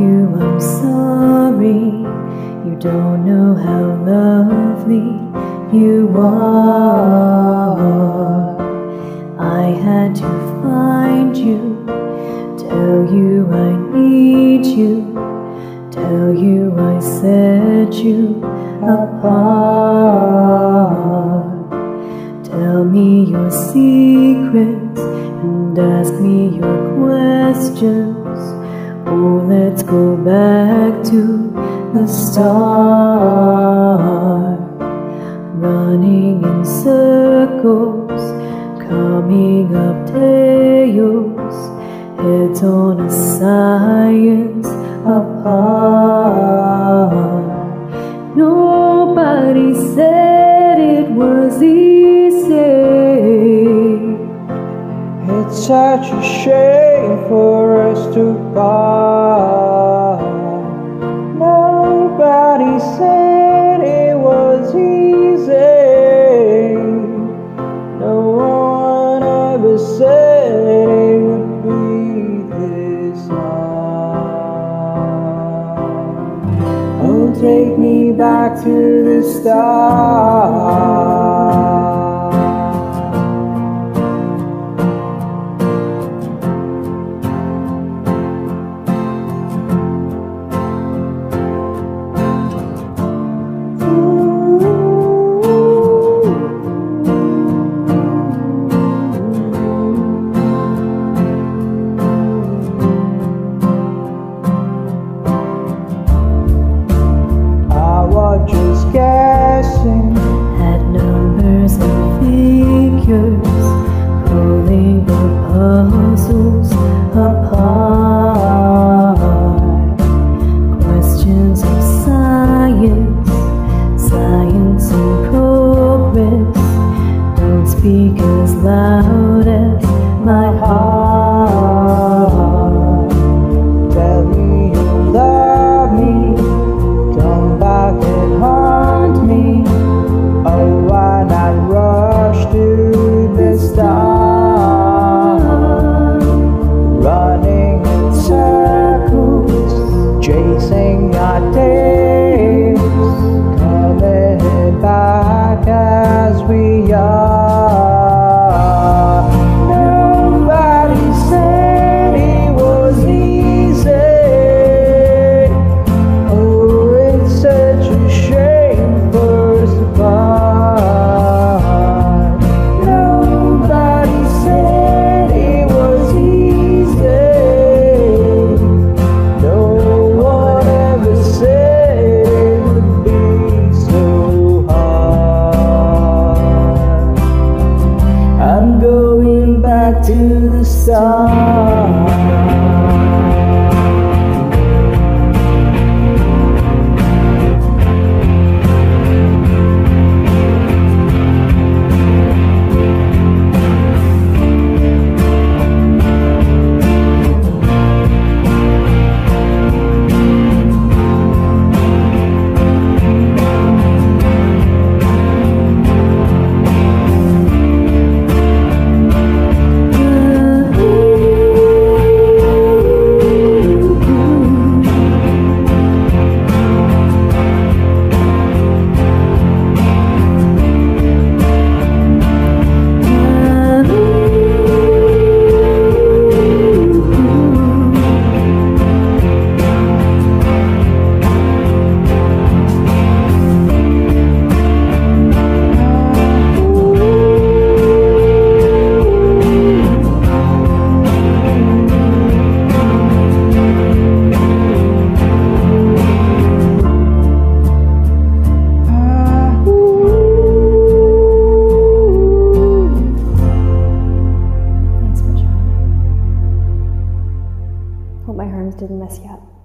you I'm sorry. You don't know how lovely you are. I had to find you, tell you I need you, tell you I set you apart. Tell me your secrets and ask me your questions. Oh, let's go back to the start. Running in circles, coming up tails, heads on a science apart. Nobody said it was easy. It's such a shame for us to part. Nobody said it was easy. No one ever said it would be this hard. Oh, take me back to the start. Just guessing at numbers and figures, pulling the puzzles apart. Questions of science, science and progress. Don't speak as loud as my heart. Tell me you love me. Come back and haunt me. Oh, why not rush to the start? Running in circles, chasing our days, coming back as we are. To the stars. Hope my herms didn't mess you up.